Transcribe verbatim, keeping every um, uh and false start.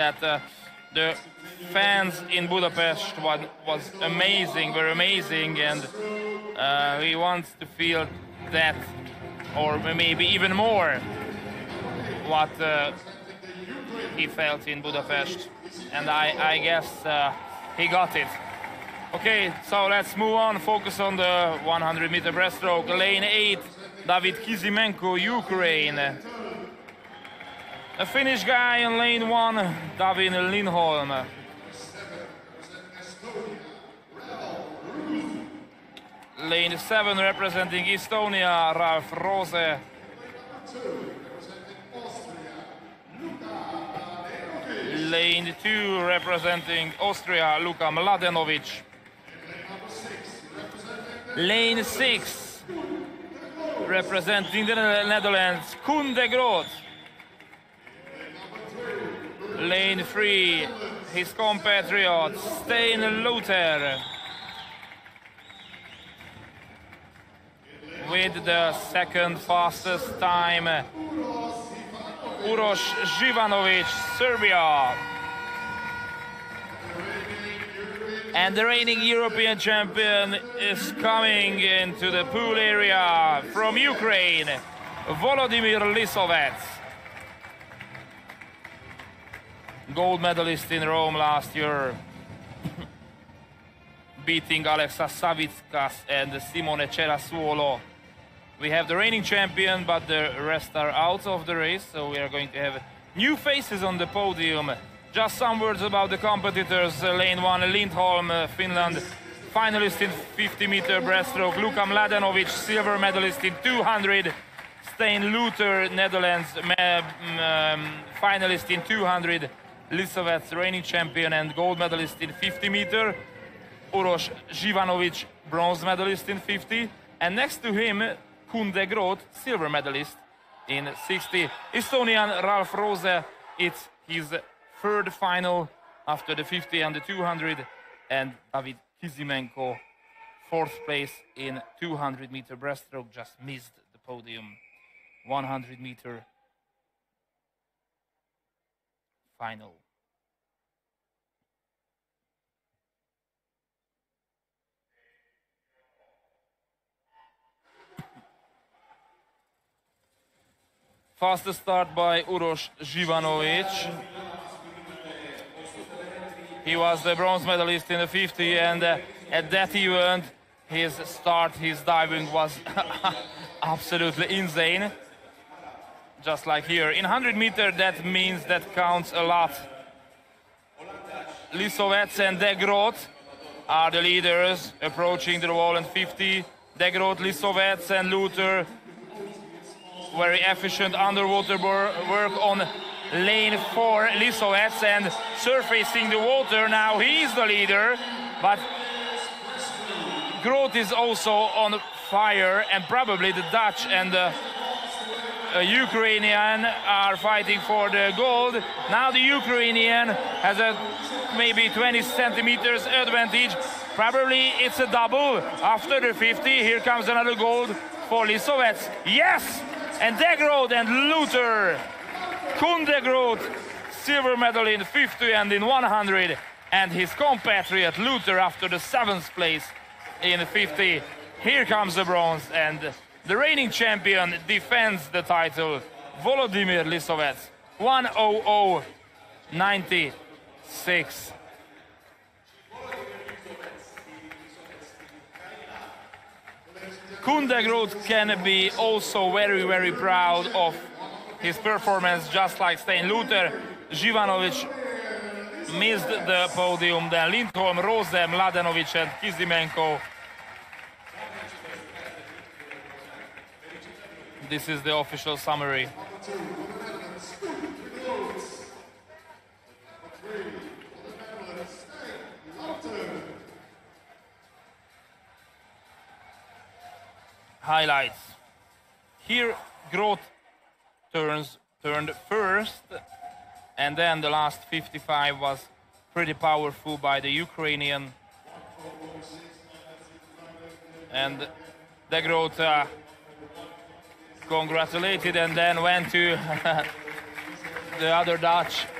that uh, the fans in Budapest was, was amazing, were amazing, and uh, we want to feel that, or maybe even more, what uh, he felt in Budapest. And I, I guess uh, he got it. Okay, so let's move on, focus on the one hundred meter breaststroke, lane eight, David Kyzymenko, Ukraine. A Finnish guy in lane one, Davin Lindholm. Lane seven, representing Estonia, Ralf Roose. Lane two, representing Austria, Luka Mladenovic. Lane six, representing the Netherlands, Koen de Groot. Lane three, his compatriot, Steijn Louter. With the second fastest time, Uroš Živanović, Serbia. And the reigning European champion is coming into the pool area from Ukraine, Volodymyr Lisovets. Gold medalist in Rome last year, beating Alexa Savitskas and Simone Cerasuolo. We have the reigning champion, but the rest are out of the race, so we are going to have new faces on the podium. Just some words about the competitors. Lane one, Lindholm, Finland, finalist in fifty meter breaststroke. Luka Mladenovic, silver medalist in two hundred. Steijn Louter, Netherlands, um, finalist in two hundred. Lisovets, reigning champion and gold medalist in fifty meter. Uroš Živanović, bronze medalist in fifty. And next to him, Koen de Groot, silver medalist in sixty. Estonian Ralf Roose, it's his third final after the fifty and the two hundred. And David Kyzymenko, fourth place in two hundred meter breaststroke, just missed the podium. one hundred meter final. Fastest start by Uroš Živanović. He was the bronze medalist in the fifty, and uh, at that event, his start, his diving was absolutely insane. Just like here. In one hundred meter, that means that counts a lot. Lisovets and de Groot are the leaders approaching the wall in fifty. De Groot, Lisovets and Louter. Very efficient underwater work on lane four, Lisovets, and surfacing the water. Now he is the leader, but Groot is also on fire, and probably the Dutch and the A Ukrainian are fighting for the gold. Now the Ukrainian has a maybe twenty centimeters advantage. Probably it's a double after the fifty. Here comes another gold for Lisovets. Yes! And de Groot and Louter. Koen de Groot, silver medal in fifty and in one hundred. And his compatriot Louter after the seventh place in fifty. Here comes the bronze, and the reigning champion defends the title, Volodymyr Lisovets, one oh oh ninety-six. Koen de Groot can be also very, very proud of his performance, just like Steijn Louter. Živanović missed the podium, then Lindholm, Roze, Mladenovic and Kyzymenko. This is the official summary. Highlights. Here, Groot turns, turned first, and then the last fifty-five was pretty powerful by the Ukrainian. And the Groot uh, congratulated and then went to the other Dutch.